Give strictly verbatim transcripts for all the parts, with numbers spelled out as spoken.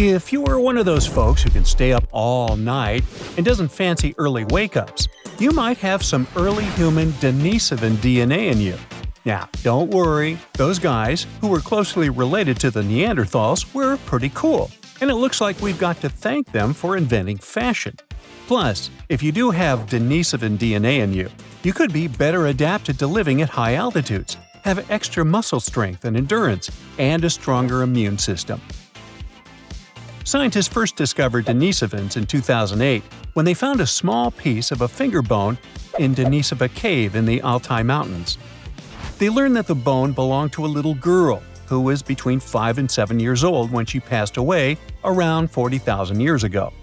If you are one of those folks who can stay up all night and doesn't fancy early wake-ups, you might have some early human Denisovan D N A in you. Now, don't worry, those guys, who were closely related to the Neanderthals, were pretty cool, and it looks like we've got to thank them for inventing fashion. Plus, if you do have Denisovan D N A in you, you could be better adapted to living at high altitudes, have extra muscle strength and endurance, and a stronger immune system. Scientists first discovered Denisovans in two thousand eight when they found a small piece of a finger bone in Denisova Cave in the Altai Mountains. They learned that the bone belonged to a little girl who was between five and seven years old when she passed away around forty thousand years ago.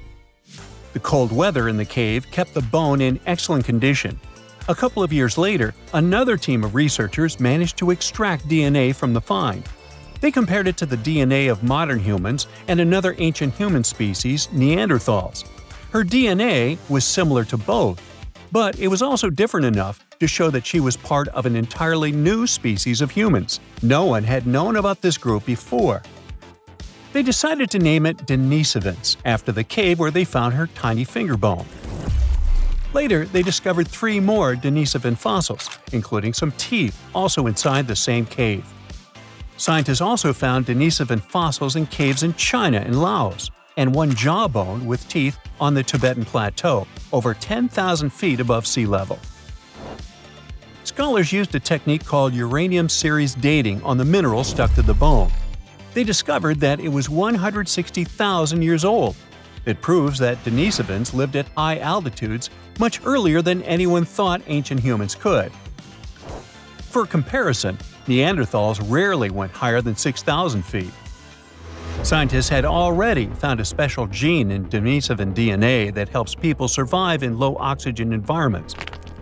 The cold weather in the cave kept the bone in excellent condition. A couple of years later, another team of researchers managed to extract D N A from the find. They compared it to the D N A of modern humans and another ancient human species, Neanderthals. Her D N A was similar to both, but it was also different enough to show that she was part of an entirely new species of humans. No one had known about this group before. They decided to name it Denisovans, after the cave where they found her tiny finger bone. Later, they discovered three more Denisovan fossils, including some teeth, also inside the same cave. Scientists also found Denisovan fossils in caves in China and Laos, and one jawbone with teeth on the Tibetan Plateau, over ten thousand feet above sea level. Scholars used a technique called uranium series dating on the mineral stuck to the bone. They discovered that it was one hundred sixty thousand years old. It proves that Denisovans lived at high altitudes much earlier than anyone thought ancient humans could. For comparison, Neanderthals rarely went higher than six thousand feet. Scientists had already found a special gene in Denisovan D N A that helps people survive in low-oxygen environments.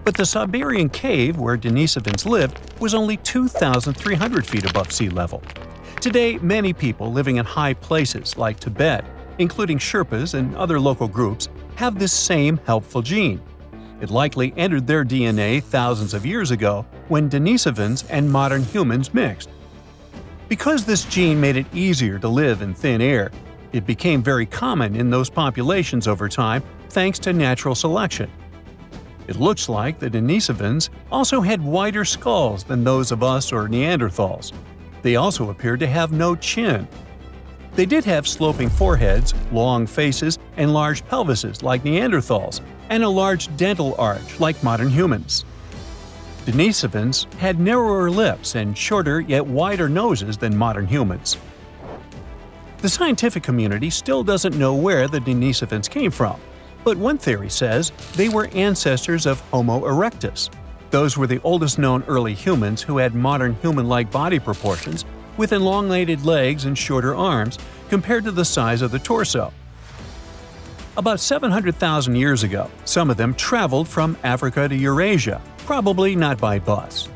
But the Siberian cave where Denisovans lived was only two thousand three hundred feet above sea level. Today, many people living in high places like Tibet, including Sherpas and other local groups, have this same helpful gene. It likely entered their D N A thousands of years ago when Denisovans and modern humans mixed. Because this gene made it easier to live in thin air, it became very common in those populations over time thanks to natural selection. It looks like the Denisovans also had wider skulls than those of us or Neanderthals. They also appeared to have no chin. They did have sloping foreheads, long faces, and large pelvises like Neanderthals, and a large dental arch like modern humans. Denisovans had narrower lips and shorter yet wider noses than modern humans. The scientific community still doesn't know where the Denisovans came from, but one theory says they were ancestors of Homo erectus. Those were the oldest known early humans who had modern human-like body proportions, with elongated legs and shorter arms compared to the size of the torso. About seven hundred thousand years ago, some of them traveled from Africa to Eurasia, probably not by bus.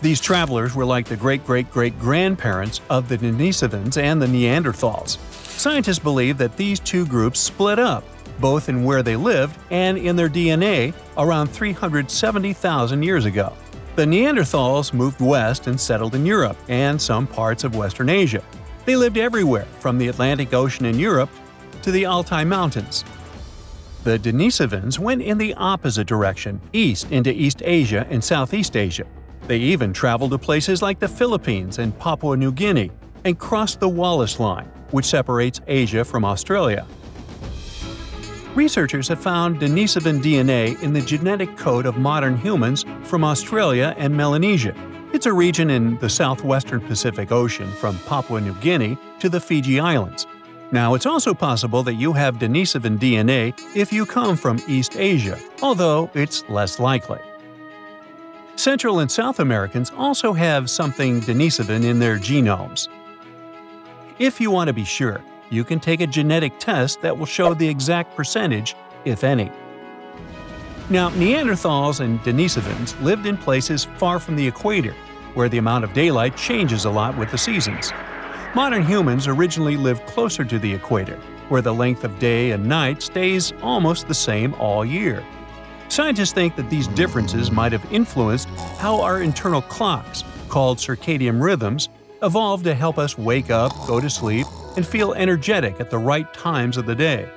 These travelers were like the great-great-great-grandparents of the Denisovans and the Neanderthals. Scientists believe that these two groups split up, both in where they lived and in their D N A, around three hundred seventy thousand years ago. The Neanderthals moved west and settled in Europe and some parts of Western Asia. They lived everywhere, from the Atlantic Ocean in Europe to the Altai Mountains. The Denisovans went in the opposite direction, east into East Asia and Southeast Asia. They even traveled to places like the Philippines and Papua New Guinea and crossed the Wallace Line, which separates Asia from Australia. Researchers have found Denisovan D N A in the genetic code of modern humans from Australia and Melanesia. It's a region in the southwestern Pacific Ocean from Papua New Guinea to the Fiji Islands. Now, it's also possible that you have Denisovan D N A if you come from East Asia, although it's less likely. Central and South Americans also have something Denisovan in their genomes. If you want to be sure, you can take a genetic test that will show the exact percentage, if any. Now, Neanderthals and Denisovans lived in places far from the equator, where the amount of daylight changes a lot with the seasons. Modern humans originally lived closer to the equator, where the length of day and night stays almost the same all year. Scientists think that these differences might have influenced how our internal clocks, called circadian rhythms, evolved to help us wake up, go to sleep, and feel energetic at the right times of the day.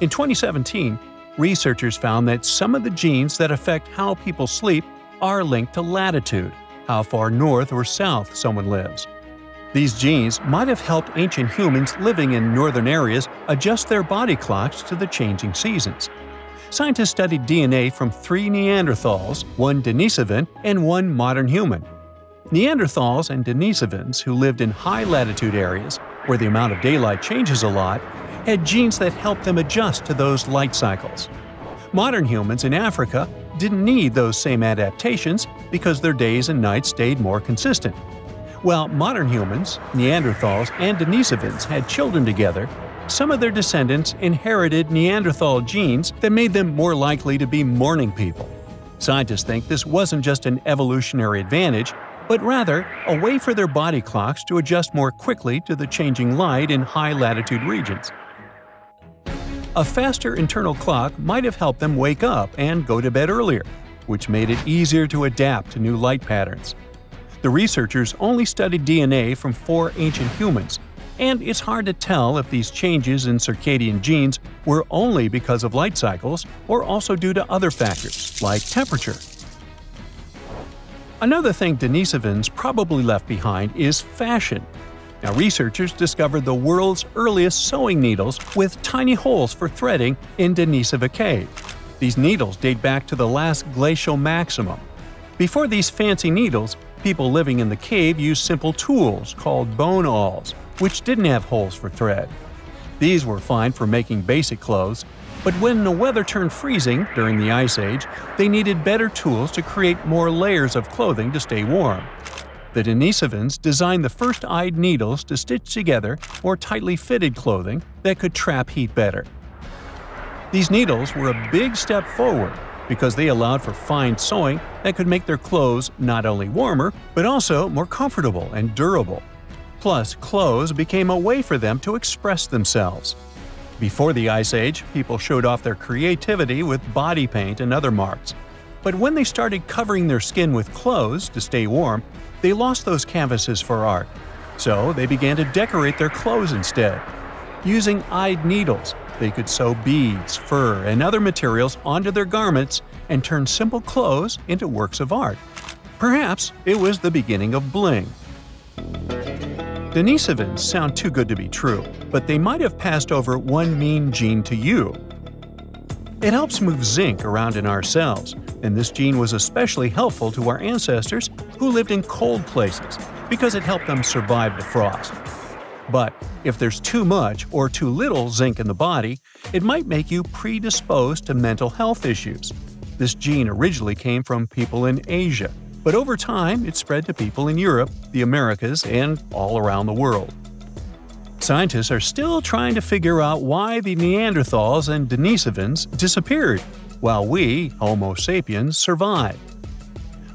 In twenty seventeen, researchers found that some of the genes that affect how people sleep are linked to latitude, how far north or south someone lives. These genes might have helped ancient humans living in northern areas adjust their body clocks to the changing seasons. Scientists studied D N A from three Neanderthals, one Denisovan, and one modern human. Neanderthals and Denisovans, who lived in high-latitude areas, where the amount of daylight changes a lot, had genes that helped them adjust to those light cycles. Modern humans in Africa didn't need those same adaptations because their days and nights stayed more consistent. While modern humans, Neanderthals, and Denisovans had children together, some of their descendants inherited Neanderthal genes that made them more likely to be morning people. Scientists think this wasn't just an evolutionary advantage, but rather a way for their body clocks to adjust more quickly to the changing light in high-latitude regions. A faster internal clock might have helped them wake up and go to bed earlier, which made it easier to adapt to new light patterns. The researchers only studied D N A from four ancient humans, and it's hard to tell if these changes in circadian genes were only because of light cycles or also due to other factors, like temperature. Another thing Denisovans probably left behind is fashion. Now, researchers discovered the world's earliest sewing needles with tiny holes for threading in Denisova Cave. These needles date back to the last glacial maximum. Before these fancy needles, people living in the cave used simple tools called bone awls, which didn't have holes for thread. These were fine for making basic clothes, but when the weather turned freezing during the Ice Age, they needed better tools to create more layers of clothing to stay warm. The Denisovans designed the first-eyed needles to stitch together more tightly fitted clothing that could trap heat better. These needles were a big step forward because they allowed for fine sewing that could make their clothes not only warmer, but also more comfortable and durable. Plus, clothes became a way for them to express themselves. Before the Ice Age, people showed off their creativity with body paint and other marks. But when they started covering their skin with clothes to stay warm, they lost those canvases for art. So they began to decorate their clothes instead. Using eyed needles, they could sew beads, fur, and other materials onto their garments and turn simple clothes into works of art. Perhaps it was the beginning of bling. Denisovans sound too good to be true, but they might have passed over one mean gene to you. It helps move zinc around in our cells, and this gene was especially helpful to our ancestors who lived in cold places because it helped them survive the frost. But if there's too much or too little zinc in the body, it might make you predisposed to mental health issues. This gene originally came from people in Asia, but over time it spread to people in Europe, the Americas, and all around the world. Scientists are still trying to figure out why the Neanderthals and Denisovans disappeared, while we, Homo sapiens, survived.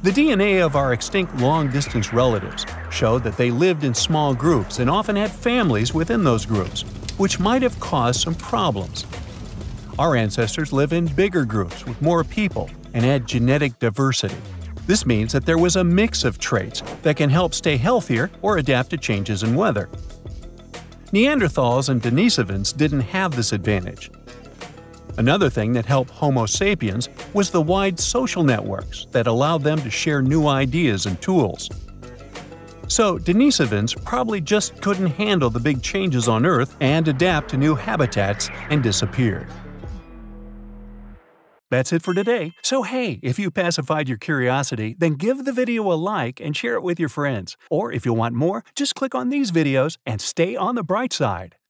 The D N A of our extinct long-distance relatives showed that they lived in small groups and often had families within those groups, which might have caused some problems. Our ancestors lived in bigger groups with more people and had genetic diversity. This means that there was a mix of traits that can help stay healthier or adapt to changes in weather. Neanderthals and Denisovans didn't have this advantage. Another thing that helped Homo sapiens was the wide social networks that allowed them to share new ideas and tools. So Denisovans probably just couldn't handle the big changes on Earth and adapt to new habitats and disappeared. That's it for today. So hey, if you pacified your curiosity, then give the video a like and share it with your friends. Or if you want more, just click on these videos and stay on the bright side.